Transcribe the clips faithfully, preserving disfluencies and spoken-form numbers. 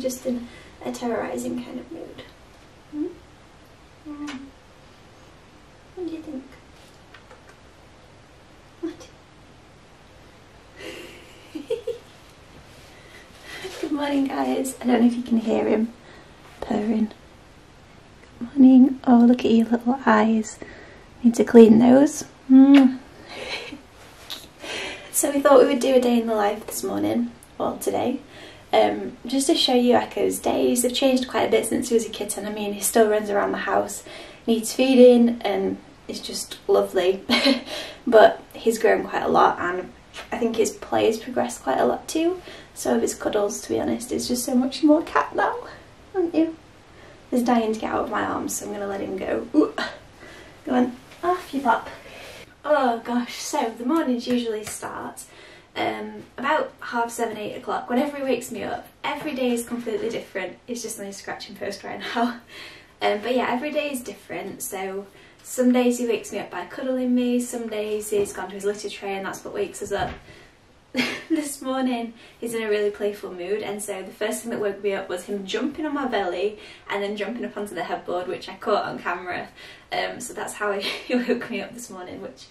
I'm just in a terrorizing kind of mood. Hmm? Yeah. What do you think? What? Good morning, guys. I don't know if you can hear him purring. Good morning. Oh, look at your little eyes. Need to clean those. Mm. So we thought we would do a day in the life this morning, well today, um, just to show you Echo's days. They've changed quite a bit since he was a kitten. I mean, he still runs around the house, needs feeding, and is just lovely. But he's grown quite a lot, and I think his play has progressed quite a lot too. So have his cuddles, to be honest. It's just so much more cat now, aren't you? He's dying to get out of my arms, so I'm going to let him go. Ooh. Go on, off you pop. Oh gosh, so the mornings usually start um, about half seven, eight o'clock, whenever he wakes me up. Every day is completely different. It's just only a scratching post right now. Um, but yeah, every day is different. So some days he wakes me up by cuddling me, some days he's gone to his litter tray and that's what wakes us up. This morning he's in a really playful mood, and so the first thing that woke me up was him jumping on my belly and then jumping up onto the headboard, which I caught on camera. Um, so that's how he woke me up this morning, which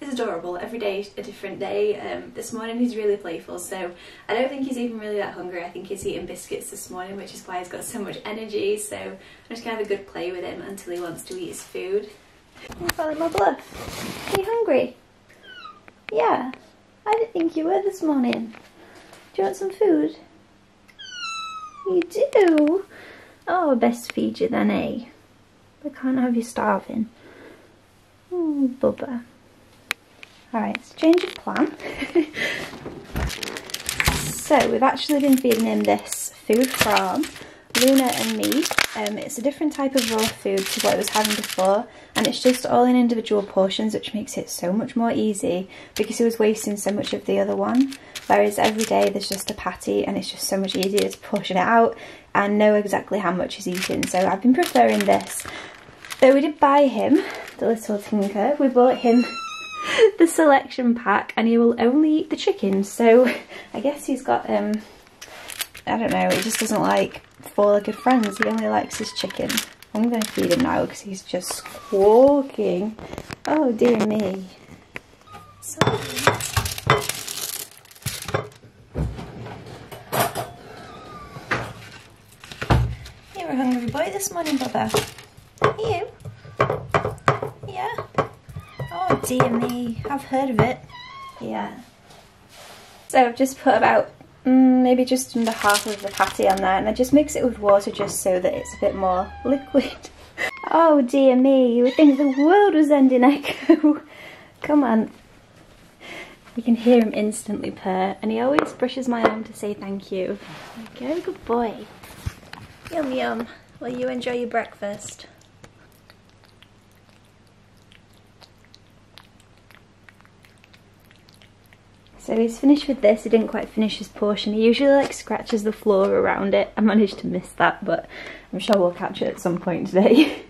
is adorable. Every day a different day. Um, this morning he's really playful, so I don't think he's even really that hungry. I think he's eating biscuits this morning, which is why he's got so much energy. So I'm just going to have a good play with him until he wants to eat his food. I'm following my bluff. Are you hungry? Yeah. I didn't think you were this morning. Do you want some food? You do? Oh, best feed you then, eh? We can't have you starving. Oh, Bubba. Alright, it's a change of plan. So, we've actually been feeding him this food from Luna and Me. Um, it's a different type of raw food to what I was having before, and it's just all in individual portions, which makes it so much more easy because he was wasting so much of the other one, whereas every day there's just a patty and it's just so much easier to portion it out and know exactly how much he's eating. So I've been preferring this. Though we did buy him, the little tinker, we bought him the selection pack, and he will only eat the chicken, so I guess he's got, um, I don't know, he just doesn't like four-legged friends. He only likes his chicken. I'm going to feed him now because he's just squawking. Oh dear me. Sorry. You're a hungry boy this morning, Bubba. You? Yeah? Oh dear me. I've heard of it. Yeah. So I've just put about Mm, maybe just under half of the patty on there, and I just mix it with water just so that it's a bit more liquid. Oh dear me, you would think the world was ending, Echo. Come on. You can hear him instantly purr, and he always brushes my arm to say thank you. There you go, good boy. Yum yum. Well, you enjoy your breakfast. So he's finished with this. He didn't quite finish his portion. He usually like scratches the floor around it. I managed to miss that, but I'm sure we'll catch it at some point today.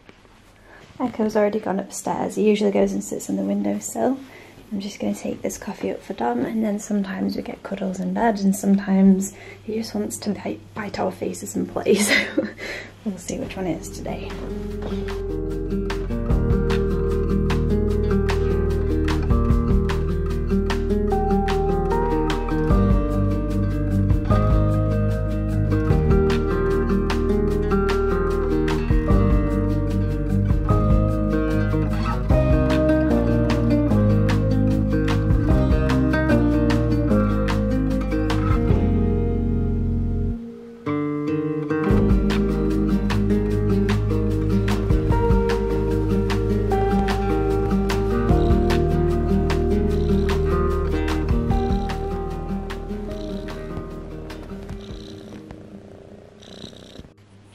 Echo's already gone upstairs. He usually goes and sits on the windowsill. I'm just going to take this coffee up for Dom, and then sometimes we get cuddles in bed, and sometimes he just wants to bite, bite our faces and play, so we'll see which one it is today.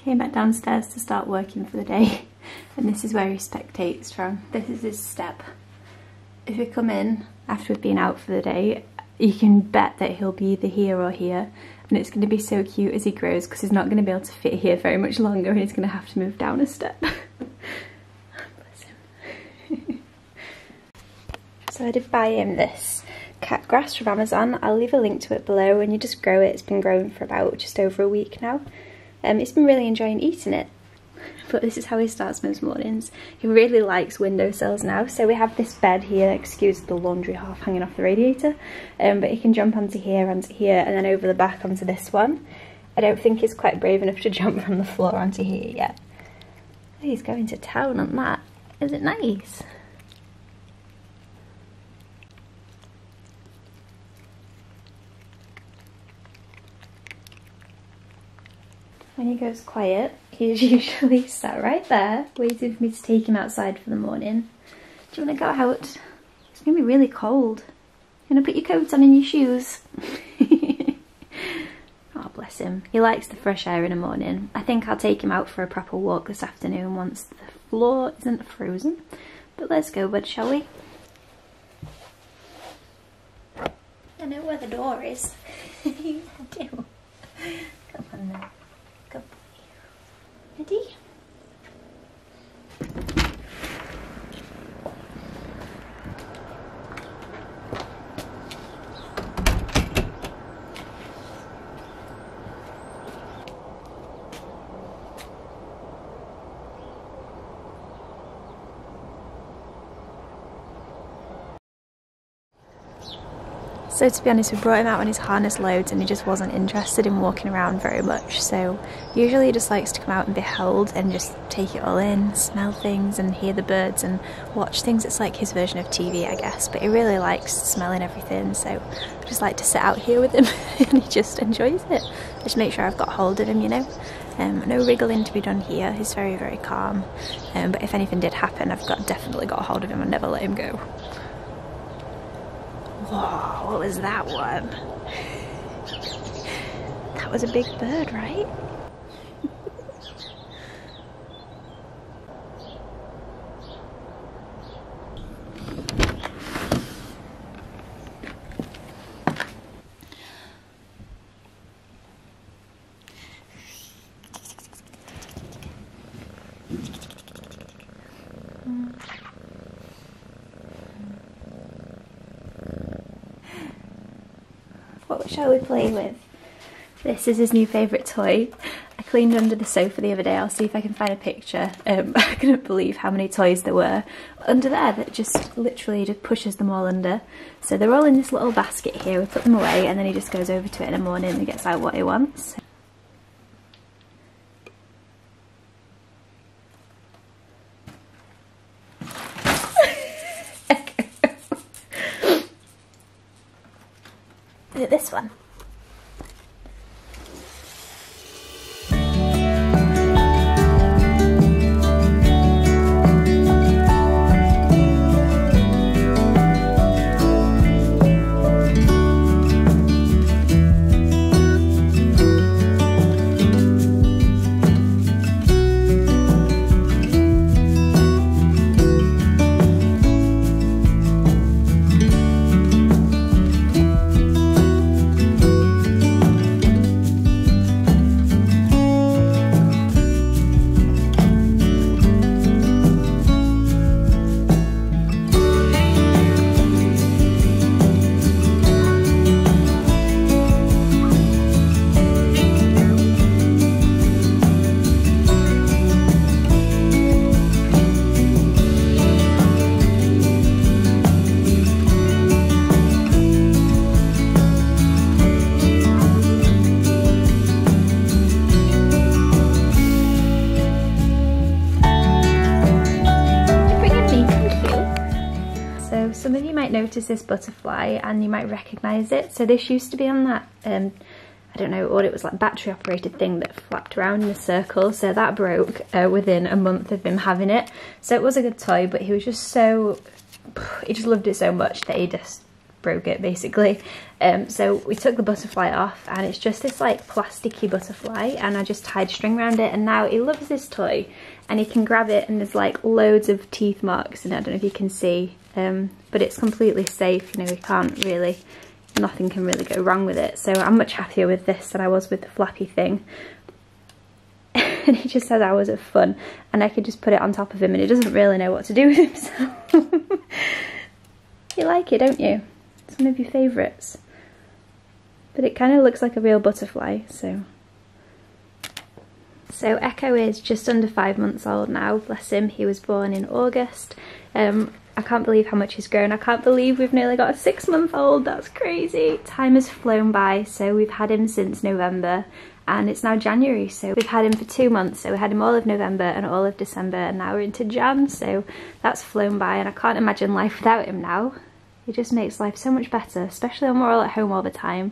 Came back downstairs to start working for the day, and this is where he spectates from. This is his step. If we come in after we've been out for the day, you can bet that he'll be either here or here, and it's going to be so cute as he grows because he's not going to be able to fit here very much longer, and he's going to have to move down a step. Bless him. So I did buy him this cat grass from Amazon. I'll leave a link to it below, and you just grow it. It's been growing for about just over a week now. Um, it's been really enjoying eating it, but this is how he starts most mornings. He really likes windowsills now. So we have this bed here, excuse the laundry half hanging off the radiator, um, but he can jump onto here, onto here, and then over the back onto this one. I don't think he's quite brave enough to jump from the floor onto here yet. He's going to town on that. Is it nice? When he goes quiet, he's usually sat right there, waiting for me to take him outside for the morning. Do you want to go out? It's going to be really cold. You want to put your coat on and your shoes? Oh, bless him. He likes the fresh air in the morning. I think I'll take him out for a proper walk this afternoon once the floor isn't frozen. But let's go, bud, shall we? I know where the door is. I do. Come on then. Ready? So to be honest, we brought him out on his harness loads and he just wasn't interested in walking around very much, so usually he just likes to come out and be held and just take it all in, smell things and hear the birds and watch things. It's like his version of T V, I guess, but he really likes smelling everything, so I just like to sit out here with him and he just enjoys it. I just make sure I've got hold of him, you know. Um, no wriggling to be done here, he's very, very calm, um, but if anything did happen, I've got definitely got a hold of him and never let him go. Whoa, what was that one? That was a big bird, right? What shall we play with? This is his new favourite toy. I cleaned under the sofa the other day. I'll see if I can find a picture. Um, I couldn't believe how many toys there were under there that just literally just pushes them all under. So they're all in this little basket here. We put them away and then he just goes over to it in the morning and gets out what he wants. This one. Some of you might notice this butterfly and you might recognise it. So this used to be on that, um, I don't know what it was, like battery operated thing that flapped around in a circle. So that broke uh, within a month of him having it. So it was a good toy, but he was just so, he just loved it so much that he just broke it basically. Um, so we took the butterfly off and it's just this like plasticky butterfly and I just tied string around it and now he loves this toy and he can grab it and there's like loads of teeth marks and I don't know if you can see. Um, but it's completely safe, you know, we can't really, nothing can really go wrong with it. So I'm much happier with this than I was with the flappy thing. And he just has hours of fun and I could just put it on top of him and he doesn't really know what to do with himself. You like it, don't you? It's some of your favourites. But it kind of looks like a real butterfly, so. So Echo is just under five months old now, bless him, he was born in August. Um, I can't believe how much he's grown. I can't believe we've nearly got a six month old, that's crazy. Time has flown by, so we've had him since November and it's now January, so we've had him for two months. So we had him all of November and all of December and now we're into Jan, so that's flown by and I can't imagine life without him now. He just makes life so much better, especially when we're all at home all the time.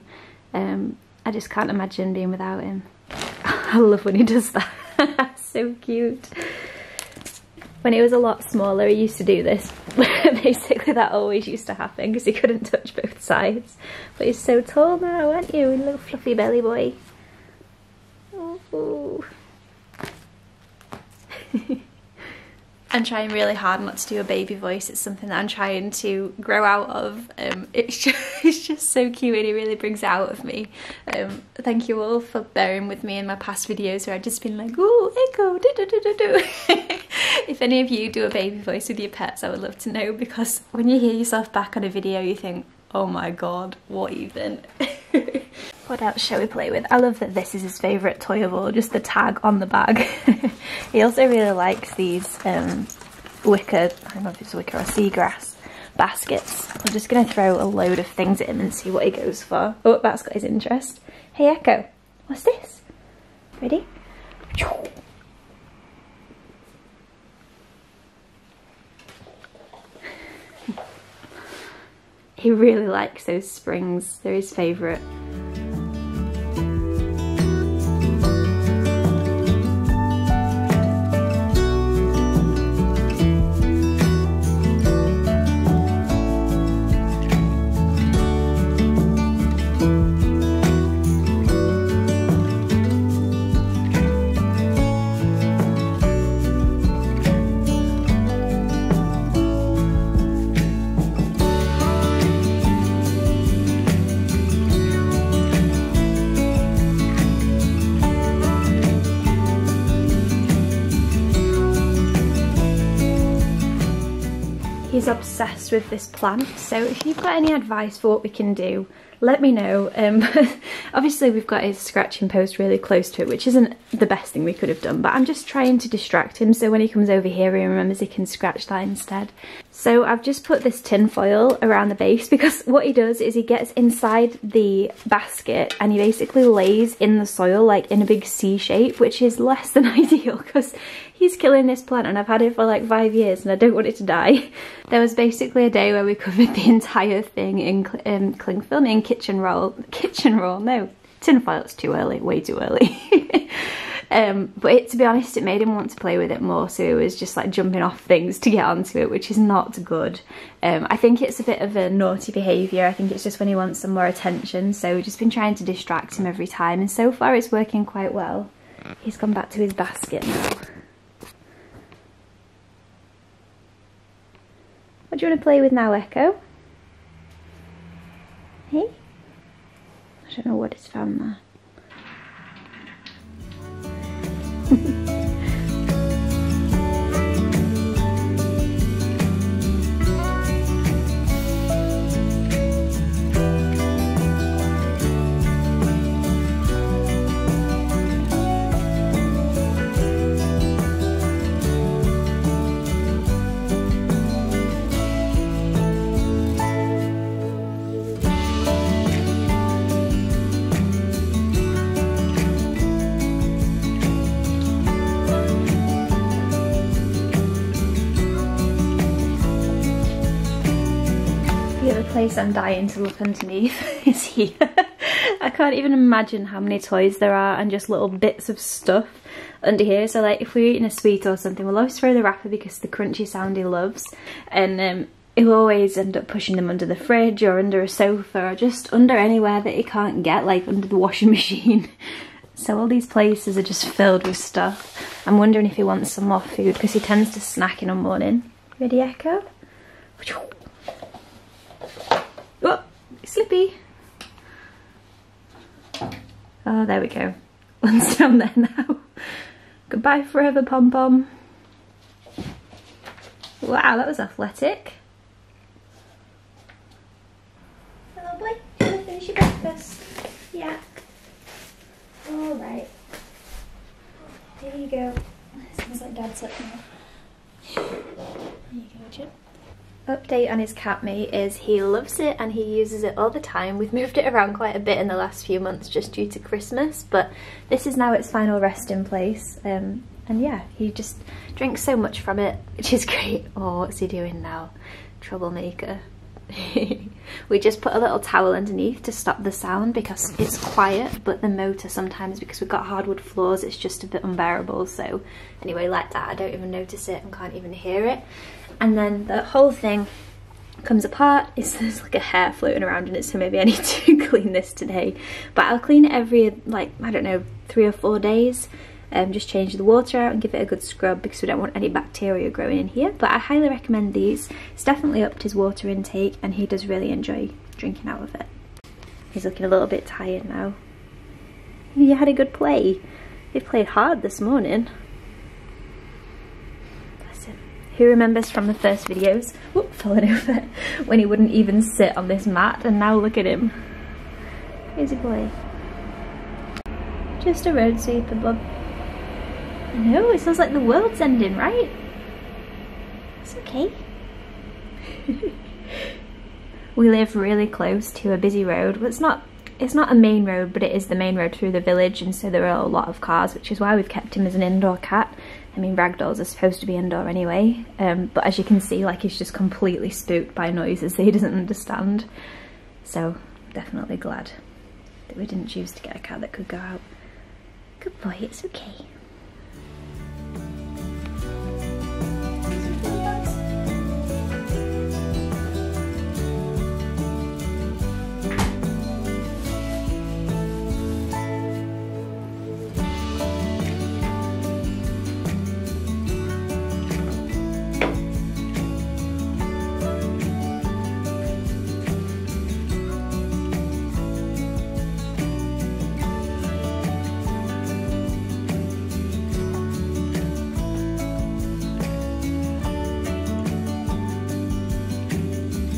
Um, I just can't imagine being without him. I love when he does that, so cute. When he was a lot smaller he used to do this, basically that always used to happen because he couldn't touch both sides. But he's so tall now, aren't you, little fluffy belly boy. Ooh. I'm trying really hard not to do a baby voice, it's something that I'm trying to grow out of. Um, it's, just, it's just so cute and it really brings it out of me. Um, thank you all for bearing with me in my past videos where I've just been like, ooh, Echo, do do do do do. If any of you do a baby voice with your pets, I would love to know, because when you hear yourself back on a video you think, oh my god, what even? What else shall we play with? I love that this is his favourite toy of all, just the tag on the bag. He also really likes these um, wicker, I don't know if it's wicker or seagrass, baskets. I'm just going to throw a load of things at him and see what he goes for. Oh, that's got his interest. Hey Echo, what's this? Ready? He really likes those springs, they're his favourite. He's obsessed with this plant, so if you've got any advice for what we can do, let me know. Um, obviously we've got his scratching post really close to it, which isn't the best thing we could have done, but I'm just trying to distract him so when he comes over here he remembers he can scratch that instead. So I've just put this tin foil around the base, because what he does is he gets inside the basket and he basically lays in the soil like in a big C shape, which is less than ideal because he's killing this plant and I've had it for like five years and I don't want it to die. There was basically a day where we covered the entire thing in cl um, cling film, in kitchen roll, kitchen roll, no, tin foil, it's too early, way too early. Um, but it, to be honest, it made him want to play with it more, so it was just like jumping off things to get onto it, which is not good. Um, I think it's a bit of a naughty behaviour. I think it's just when he wants some more attention, so we've just been trying to distract him every time, and so far it's working quite well. He's gone back to his basket now. What do you want to play with now, Echo? Hey? I don't know what it's found there. Place I'm dying to look underneath is here. I can't even imagine how many toys there are and just little bits of stuff under here. So like if we're eating a sweet or something, we'll always throw the wrapper because the crunchy sound he loves, and um, he'll always end up pushing them under the fridge or under a sofa or just under anywhere that he can't get, like under the washing machine. So all these places are just filled with stuff. I'm wondering if he wants some more food because he tends to snack in the morning. Ready, Echo? Oh, slippy. Oh, there we go. One's down there now. Goodbye forever, pom-pom. Wow, that was athletic. finish your breakfast. Yeah. All right. Here you go. It sounds like Dad's up now. Here you go, Jim. Update on his cat mate is he loves it and he uses it all the time. We've moved it around quite a bit in the last few months just due to Christmas, but this is now its final resting place. Um, and yeah, he just drinks so much from it, which is great. Oh, what's he doing now? Troublemaker. We just put a little towel underneath to stop the sound because it's quiet, but the motor sometimes, because we've got hardwood floors, it's just a bit unbearable. So anyway, like that, I don't even notice it and can't even hear it. And then the whole thing comes apart. It's, there's like a hair floating around in it, so maybe I need to clean this today, but I'll clean it every, like, I don't know, three or four days. Um, just change the water out and give it a good scrub because we don't want any bacteria growing in here. But I highly recommend these. It's definitely upped his water intake and he does really enjoy drinking out of it. He's looking a little bit tired now. You had a good play. He played hard this morning. Bless him. Who remembers from the first videos, whoop, falling over, when he wouldn't even sit on this mat, and now look at him. Crazy boy. Just a road sweeper, bub. No, it sounds like the world's ending, right? It's okay. We live really close to a busy road. Well, it's not it's not a main road, but it is the main road through the village, and so there are a lot of cars, which is why we've kept him as an indoor cat. I mean, ragdolls are supposed to be indoor anyway, um, but as you can see, like, he's just completely spooked by noises that he doesn't understand. So, definitely glad that we didn't choose to get a cat that could go out. Good boy, it's okay.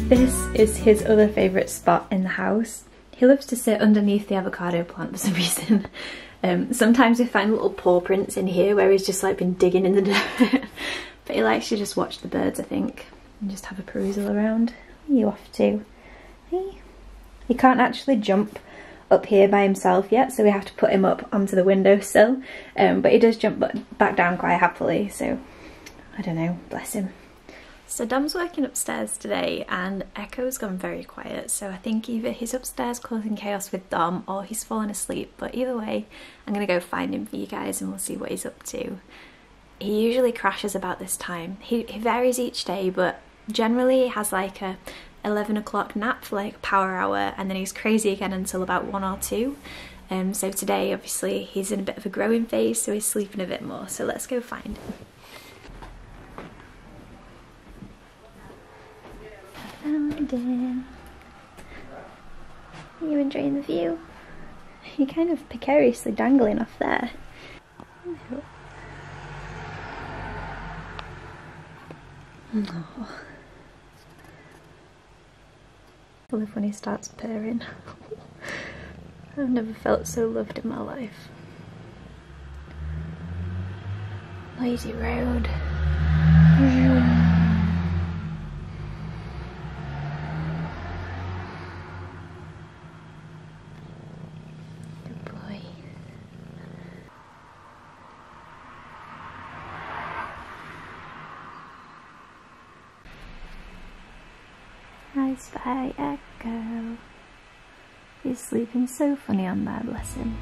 This is his other favourite spot in the house. He loves to sit underneath the avocado plant for some reason. Um, sometimes we find little paw prints in here where he's just like been digging in the dirt. But he likes to just watch the birds, I think, and just have a perusal around. You off to? He can't actually jump up here by himself yet, so we have to put him up onto the windowsill. Um, but he does jump back down quite happily, so I don't know, bless him. So Dom's working upstairs today and Echo's gone very quiet, so I think either he's upstairs causing chaos with Dom or he's fallen asleep, but either way I'm going to go find him for you guys and we'll see what he's up to. He usually crashes about this time. He, he varies each day, but generally he has like a eleven o'clock nap for like a power hour and then he's crazy again until about one or two. Um, so today obviously he's in a bit of a growing phase, so he's sleeping a bit more, so let's go find him. Found him. Are you enjoying the view? You're kind of precariously dangling off there. No. Oh. I love when he starts purring. I've never felt so loved in my life. Lazy road. Nice by Echo. He's sleeping so funny on there, bless him.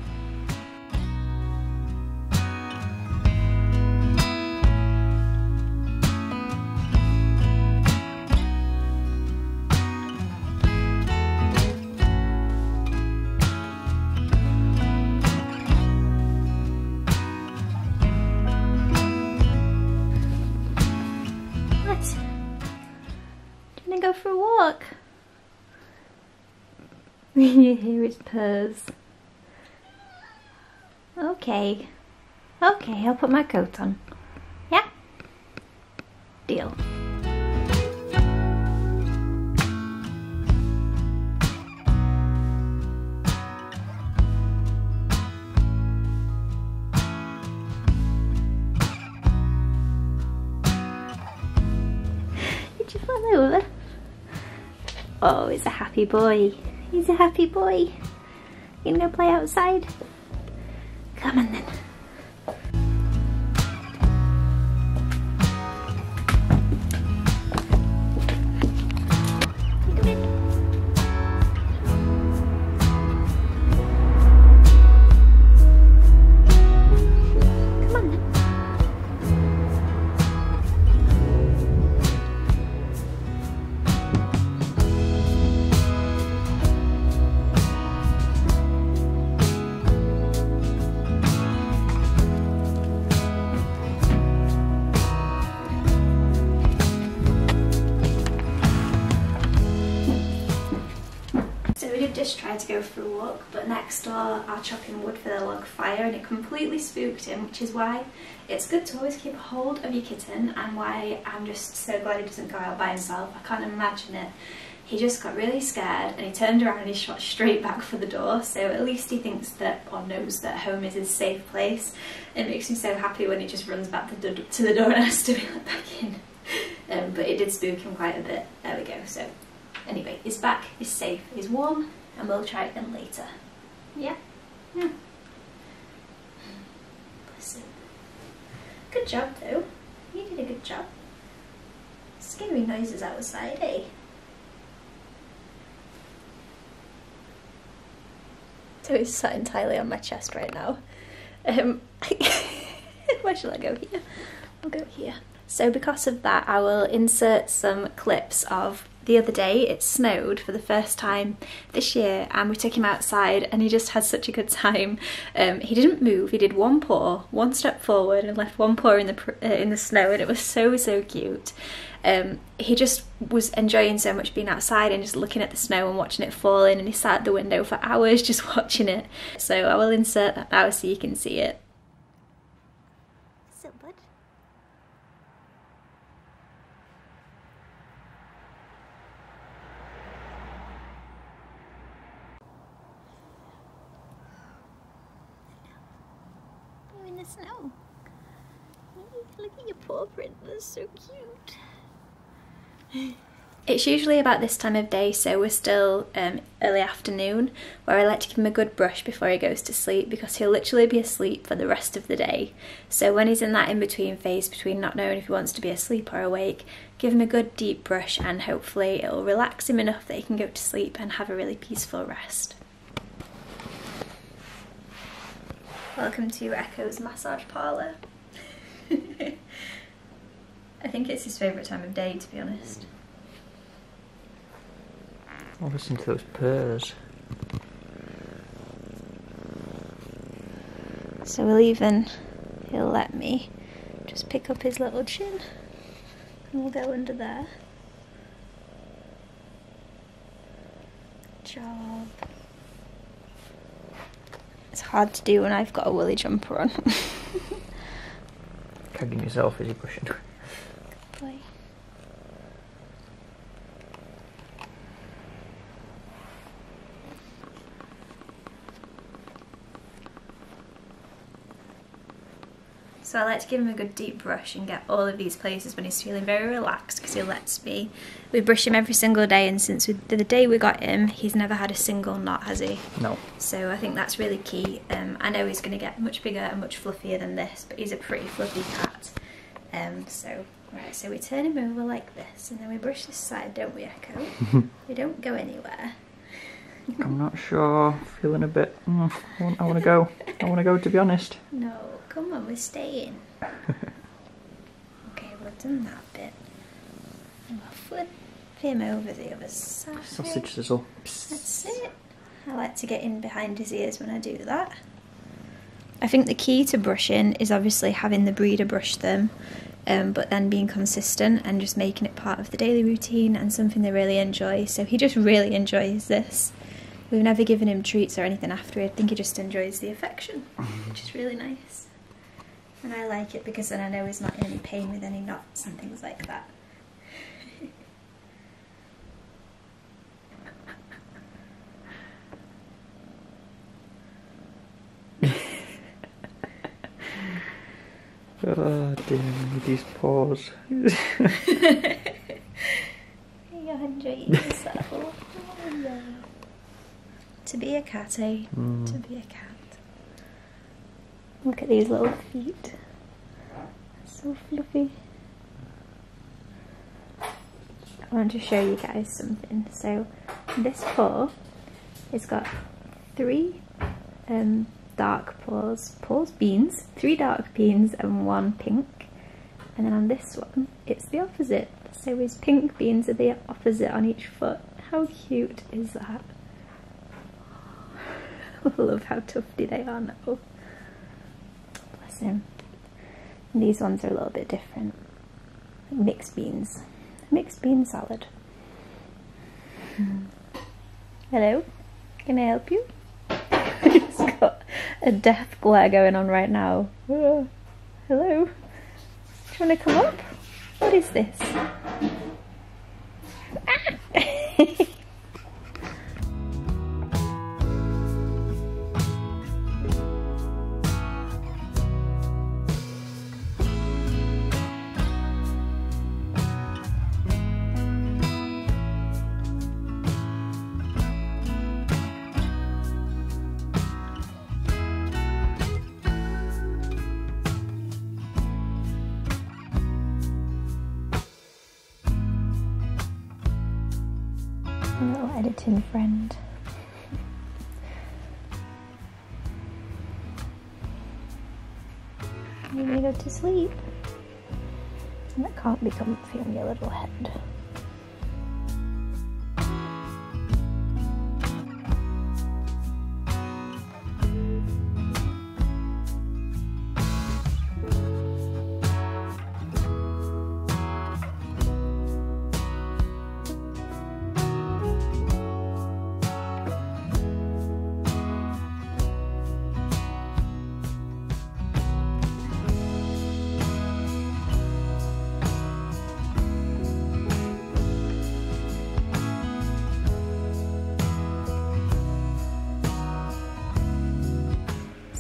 You hear his purrs. Okay. Okay, I'll put my coat on. Yeah? Deal. Oh, he's a happy boy. He's a happy boy. You gonna go play outside? Come on then. Tried to go for a walk, but next door are chopping wood for their log fire and it completely spooked him, which is why it's good to always keep hold of your kitten and why I'm just so glad he doesn't go out by himself. I can't imagine it. He just got really scared and he turned around and he shot straight back for the door, so at least he thinks that or knows that home is his safe place. It makes me so happy when he just runs back to the, to the door and has to be let back in. Um, but it did spook him quite a bit. There we go. So anyway, he's back, he's safe, he's warm. And we'll try it again later. Yeah? Yeah. Listen. Good job though. You did a good job. Scary noises outside, eh? So he's sat entirely on my chest right now. Um, where shall I go? Here? I'll go here. So because of that, I will insert some clips of the other day it snowed for the first time this year and we took him outside and he just had such a good time. Um, he didn't move, he did one paw, one step forward and left one paw in the, uh, in the snow, and it was so, so cute. Um, he just was enjoying so much being outside and just looking at the snow and watching it fall in, and he sat at the window for hours just watching it. So I will insert that now so you can see it. So good. The snow. Look at your paw print, that's so cute. It's usually about this time of day, so we're still um, early afternoon, where I like to give him a good brush before he goes to sleep because he'll literally be asleep for the rest of the day. So when he's in that in-between phase between not knowing if he wants to be asleep or awake, give him a good deep brush and hopefully it'll relax him enough that he can go to sleep and have a really peaceful rest. Welcome to Echo's massage parlour. I think it's his favourite time of day, to be honest. Oh, listen to those purrs. So we'll even, he'll let me just pick up his little chin and we'll go under there. Good job. It's hard to do when I've got a woolly jumper on. Cagging yourself as you're brushing. Good boy. So I like to give him a good deep brush and get all of these places when he's feeling very relaxed because he lets me. We brush him every single day, and since we, the day we got him, he's never had a single knot, has he? No. So I think that's really key. Um, I know he's going to get much bigger and much fluffier than this, but he's a pretty fluffy cat. Um, so, right, so we turn him over like this and then we brush this side, don't we, Echo? We don't go anywhere. I'm not sure, feeling a bit, mm, I want, I want to go, I want to go to be honest. No. Come on, we're staying. Okay, we've done that bit. And we'll flip him over the other side. Sausage sizzle. That's it. I like to get in behind his ears when I do that. I think the key to brushing is obviously having the breeder brush them, um, but then being consistent and just making it part of the daily routine and something they really enjoy. So he just really enjoys this. We've never given him treats or anything after. I think he just enjoys the affection, which is really nice. And I like it because then I know he's not in any pain with any knots and things like that. Oh dear, these paws. Hey, treat yourself. Oh, no. To be a catty, mm. to be a cat. Look at these little feet. So fluffy. I want to show you guys something. So this paw, it's got three um, dark paws, paws, beans, three dark beans and one pink. And then on this one, it's the opposite. So his pink beans are the opposite on each foot. How cute is that? I love how tufty they are now. Bless him. And these ones are a little bit different. Mixed beans. Mixed bean salad. Hmm. Hello? Can I help you? He's got a death glare going on right now. Oh, hello? Do you want to come up? What is this? Ah! Little editing friend. You may go to sleep. And that can't be comfy on your little head.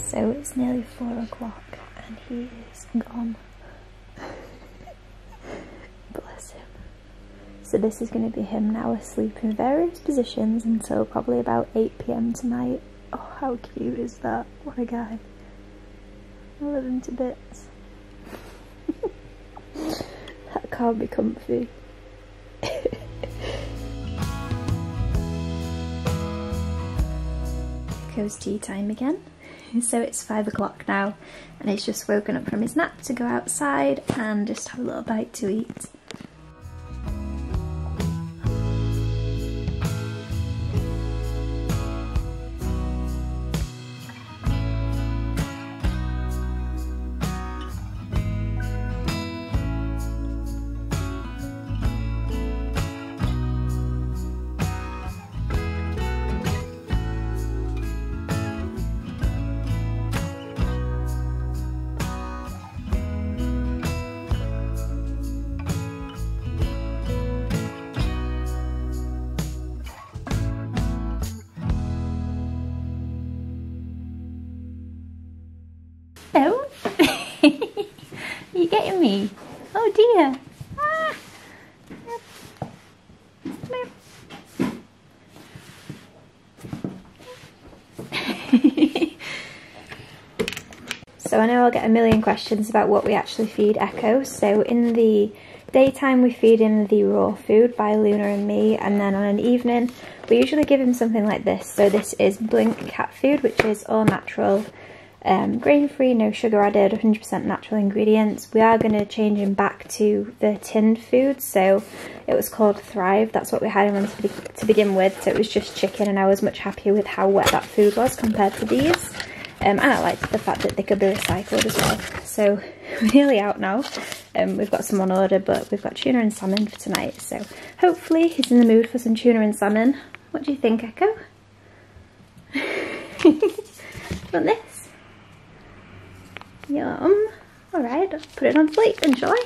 So it's nearly four o'clock and he is gone. Bless him. So this is going to be him now asleep in various positions until probably about eight p m tonight. Oh, how cute is that? What a guy. I love him to bits. That can't be comfy. Echo's tea time again. So it's five o'clock now and he's just woken up from his nap to go outside and just have a little bite to eat. Me. Oh dear. Ah. Come here. So I know I'll get a million questions about what we actually feed Echo. So in the daytime we feed him the raw food by Luna and Me, and then on an evening we usually give him something like this. So this is Blink cat food, which is all natural. Um, grain-free, no sugar added, one hundred percent natural ingredients. We are going to change him back to the tinned food, so it was called Thrive. That's what we had him on to, be to begin with, so it was just chicken, and I was much happier with how wet that food was compared to these. Um, and I liked the fact that they could be recycled as well. So we're nearly out now. Um, we've got some on order, but we've got tuna and salmon for tonight, so hopefully he's in the mood for some tuna and salmon. What do you think, Echo? Want this? Yum. Alright, I'll put it on plate then, shall I?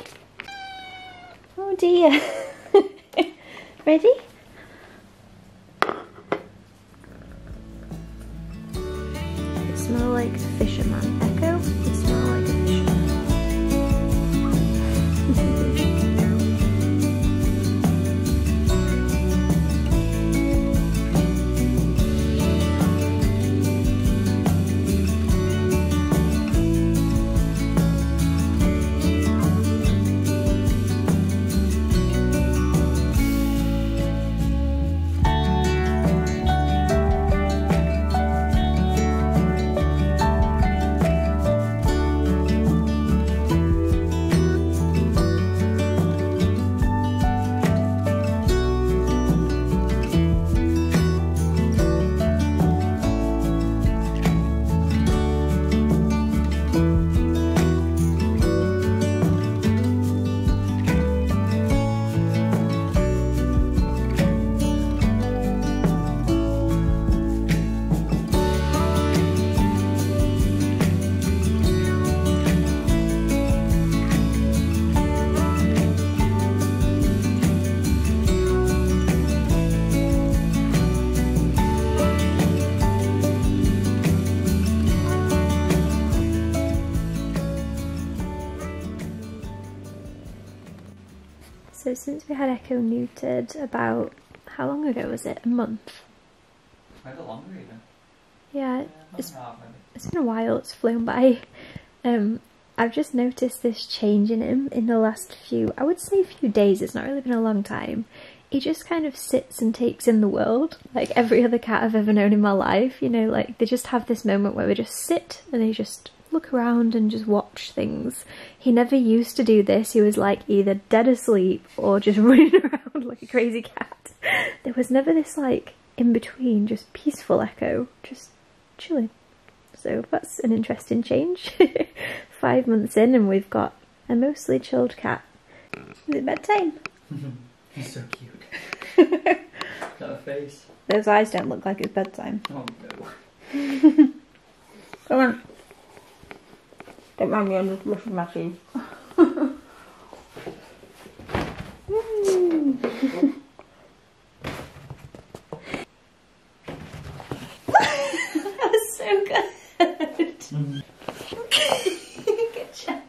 Oh dear. Ready? You smell like a fisherman, Echo. You smell like a fisherman. So since we had Echo neutered about, how long ago was it? A month? Maybe longer even. Yeah, yeah it's, half, it's been a while, it's flown by. Um, I've just noticed this change in him in the last few, I would say few days, it's not really been a long time. He just kind of sits and takes in the world, like every other cat I've ever known in my life, you know, like they just have this moment where we just sit and they just look around and just watch things. He never used to do this. He was like either dead asleep or just running around like a crazy cat. There was never this like in between, just peaceful Echo, just chilling. So that's an interesting change. Five months in and we've got a mostly chilled cat. Is it bedtime? He's so cute. Got a face. Those eyes don't look like it's bedtime. Oh no. Come on. Don't mind me, I'm just brushing my teeth. That was so good. Mm. Good job.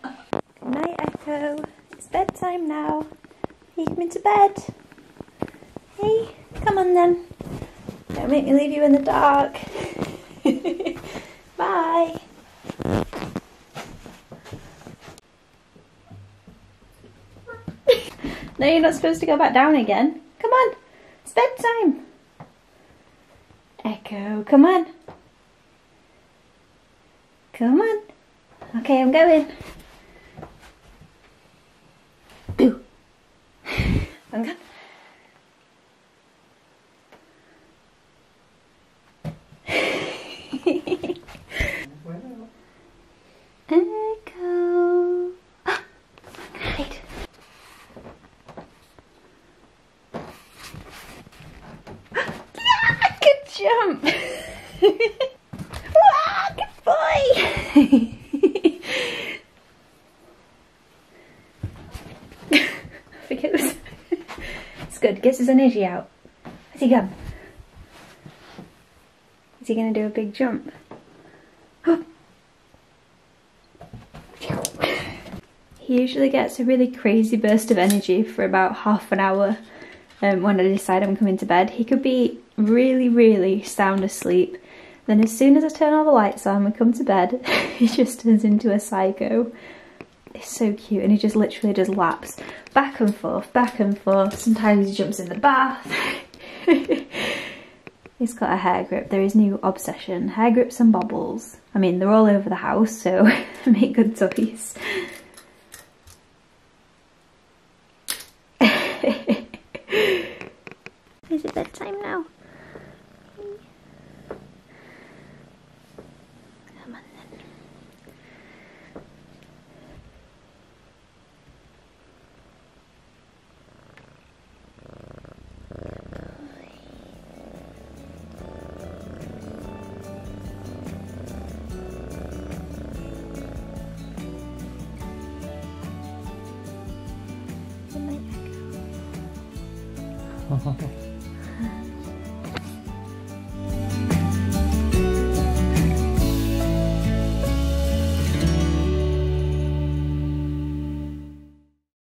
Good night, Echo. It's bedtime now. You come into bed. Hey, come on then. Don't make me leave you in the dark. Bye. No, you're not supposed to go back down again. Come on, it's bedtime. Echo, come on. Come on. Okay, I'm going. Boo. I'm going. Jump! Ah, good boy! I think it was. It's good, gets his energy out. Where's he gone? Is he going to do a big jump? Oh. He usually gets a really crazy burst of energy for about half an hour. Um, when I decide I'm coming to bed, he could be really, really sound asleep. Then as soon as I turn all the lights on and come to bed, he just turns into a psycho. It's so cute, and he just literally just laps back and forth, back and forth. Sometimes he jumps in the bath. He's got a hair grip. They're his new obsession. Hair grips and bobbles. I mean, they're all over the house, so make good toys. Is it bedtime now? Come on then. Good night, Echo.